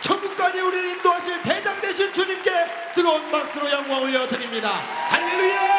천국까지 우리를 인도하실 대장 되신 주님께 뜨거운 박수로 영광 올려드립니다. 할렐루야!